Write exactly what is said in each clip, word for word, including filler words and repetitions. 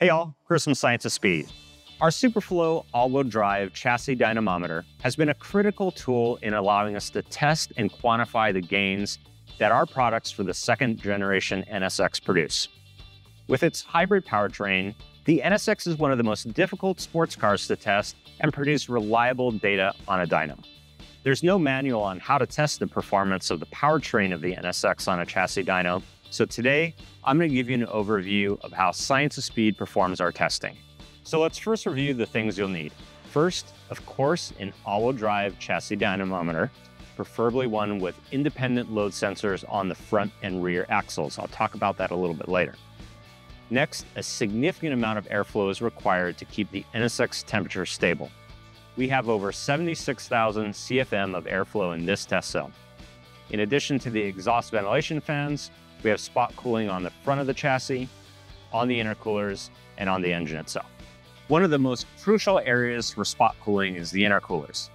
Hey all, Chris from ScienceofSpeed. Our Superflow all-wheel drive chassis dynamometer has been a critical tool in allowing us to test and quantify the gains that our products for the second generation N S X produce. With its hybrid powertrain, the N S X is one of the most difficult sports cars to test and produce reliable data on a dyno. There's no manual on how to test the performance of the powertrain of the N S X on a chassis dyno, so today, I'm going to give you an overview of how ScienceofSpeed performs our testing. So let's first review the things you'll need. First, of course, an all-wheel drive chassis dynamometer, preferably one with independent load sensors on the front and rear axles. I'll talk about that a little bit later. Next, a significant amount of airflow is required to keep the N S X temperature stable. We have over seventy-six thousand C F M of airflow in this test cell. In addition to the exhaust ventilation fans, we have spot cooling on the front of the chassis, on the intercoolers, and on the engine itself. One of the most crucial areas for spot cooling is the intercoolers.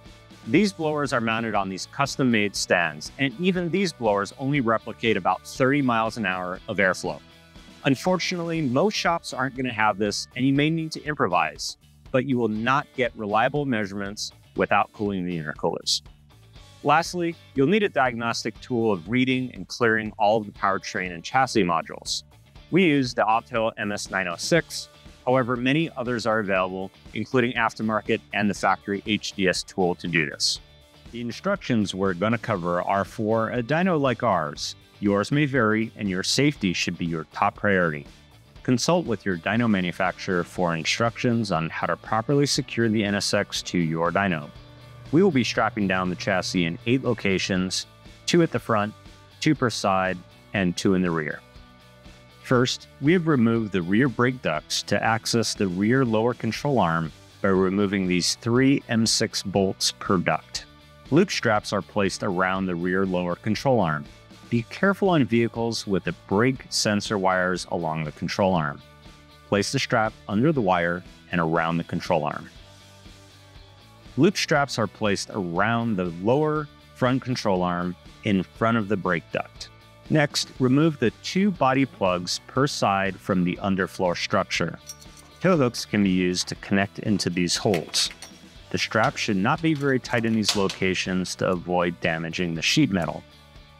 These blowers are mounted on these custom-made stands, and even these blowers only replicate about thirty miles an hour of airflow. Unfortunately, most shops aren't going to have this, and you may need to improvise, but you will not get reliable measurements without cooling the intercoolers. Lastly, you'll need a diagnostic tool of reading and clearing all of the powertrain and chassis modules. We use the Autel M S nine oh six, however many others are available, including aftermarket and the factory H D S tool to do this. The instructions we're going to cover are for a dyno like ours. Yours may vary and your safety should be your top priority. Consult with your dyno manufacturer for instructions on how to properly secure the N S X to your dyno. We will be strapping down the chassis in eight locations, two at the front, two per side, and two in the rear. First, we have removed the rear brake ducts to access the rear lower control arm by removing these three M six bolts per duct. Loop straps are placed around the rear lower control arm. Be careful on vehicles with the brake sensor wires along the control arm. Place the strap under the wire and around the control arm. Loop straps are placed around the lower front control arm in front of the brake duct. Next, remove the two body plugs per side from the underfloor structure. Tow hooks can be used to connect into these holes. The strap should not be very tight in these locations to avoid damaging the sheet metal.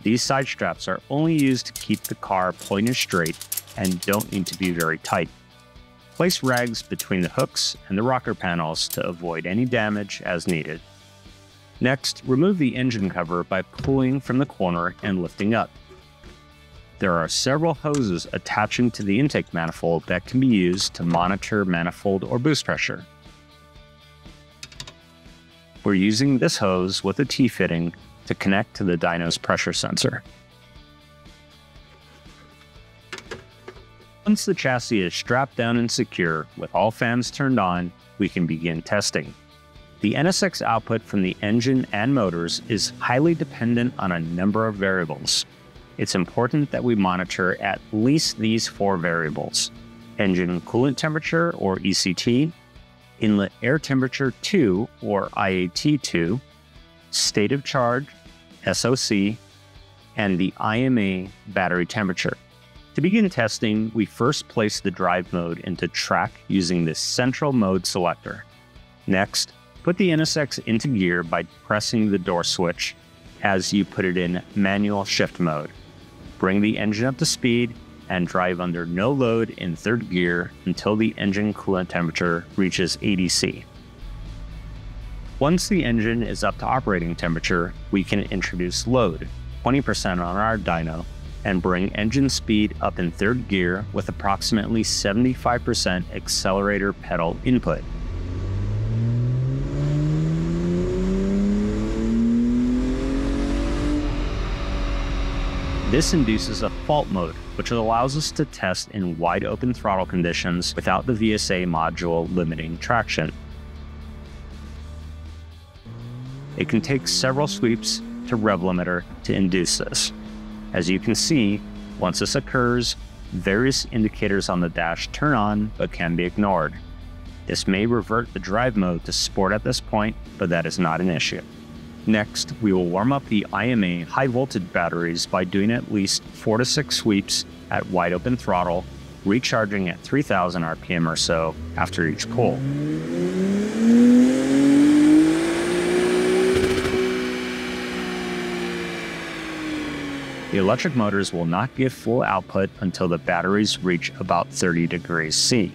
These side straps are only used to keep the car pointed straight and don't need to be very tight. Place rags between the hooks and the rocker panels to avoid any damage as needed. Next, remove the engine cover by pulling from the corner and lifting up. There are several hoses attaching to the intake manifold that can be used to monitor manifold or boost pressure. We're using this hose with a T-fitting to connect to the dyno's pressure sensor. Once the chassis is strapped down and secure, with all fans turned on, we can begin testing. The N S X output from the engine and motors is highly dependent on a number of variables. It's important that we monitor at least these four variables: engine coolant temperature, or E C T, inlet air temperature two, or I A T two, state of charge, S O C, and the I M A battery temperature. To begin testing, we first place the drive mode into track using the central mode selector. Next, put the N S X into gear by pressing the door switch as you put it in manual shift mode. Bring the engine up to speed and drive under no load in third gear until the engine coolant temperature reaches eighty C. Once the engine is up to operating temperature, we can introduce load, twenty percent on our dyno, and bring engine speed up in third gear with approximately seventy-five percent accelerator pedal input. This induces a fault mode, which allows us to test in wide open throttle conditions without the V S A module limiting traction. It can take several sweeps to rev limiter to induce this. As you can see, once this occurs, various indicators on the dash turn on but can be ignored. This may revert the drive mode to sport at this point, but that is not an issue. Next, we will warm up the I M A high voltage batteries by doing at least four to six sweeps at wide open throttle recharging at three thousand R P M or so after each pull. The electric motors will not give full output until the batteries reach about thirty degrees C.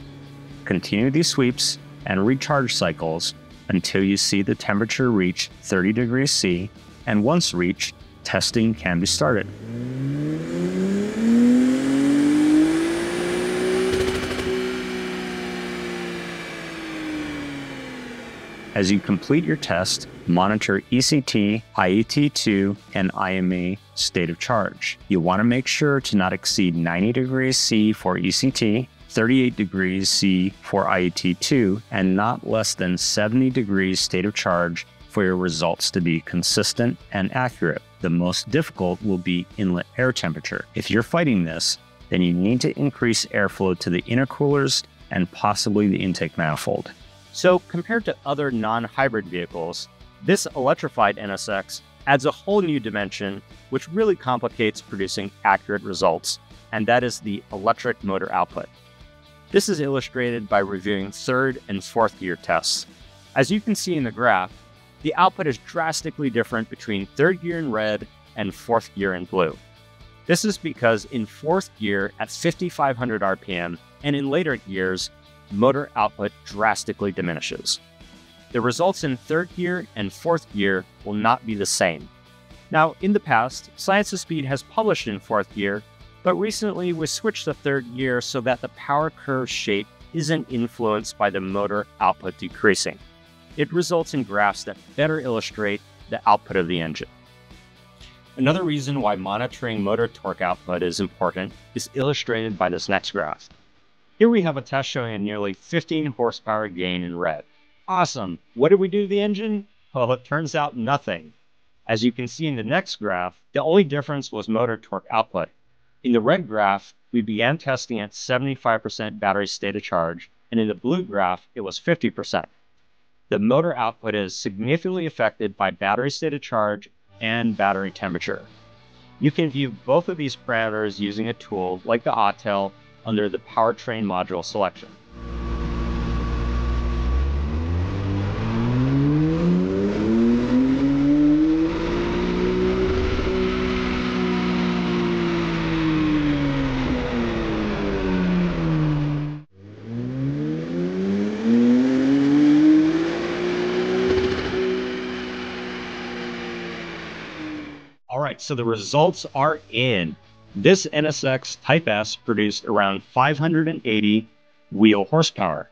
Continue these sweeps and recharge cycles until you see the temperature reach thirty degrees C, and once reached, testing can be started. As you complete your test, monitor E C T, I A T two, and I M A state of charge. You'll want to make sure to not exceed ninety degrees C for E C T, thirty-eight degrees C for I A T two, and not less than seventy degrees state of charge for your results to be consistent and accurate. The most difficult will be inlet air temperature. If you're fighting this, then you need to increase airflow to the intercoolers and possibly the intake manifold. So compared to other non-hybrid vehicles, this electrified N S X adds a whole new dimension which really complicates producing accurate results, and that is the electric motor output. This is illustrated by reviewing third and fourth gear tests. As you can see in the graph, the output is drastically different between third gear in red and fourth gear in blue. This is because in fourth gear at fifty-five hundred R P M and in later gears, motor output drastically diminishes. The results in third gear and fourth gear will not be the same. Now, in the past, ScienceofSpeed has published in fourth gear, but recently we switched to third gear so that the power curve shape isn't influenced by the motor output decreasing. It results in graphs that better illustrate the output of the engine. Another reason why monitoring motor torque output is important is illustrated by this next graph. Here we have a test showing a nearly fifteen horsepower gain in red. Awesome! What did we do to the engine? Well, it turns out nothing. As you can see in the next graph, the only difference was motor torque output. In the red graph, we began testing at seventy-five percent battery state of charge, and in the blue graph, it was fifty percent. The motor output is significantly affected by battery state of charge and battery temperature. You can view both of these parameters using a tool like the Autel under the powertrain module selection. All right, so the results are in. This N S X Type S produced around five hundred eighty wheel horsepower.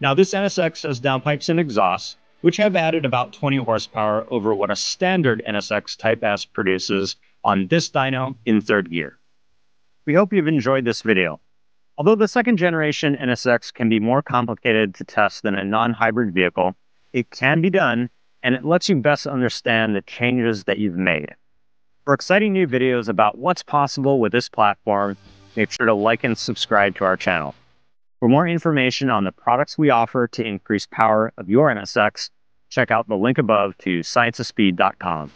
Now this N S X has downpipes and exhausts, which have added about twenty horsepower over what a standard N S X Type S produces on this dyno in third gear. We hope you've enjoyed this video. Although the second generation N S X can be more complicated to test than a non-hybrid vehicle, it can be done, and it lets you best understand the changes that you've made. For exciting new videos about what's possible with this platform, make sure to like and subscribe to our channel. For more information on the products we offer to increase power of your N S X, check out the link above to science of speed dot com.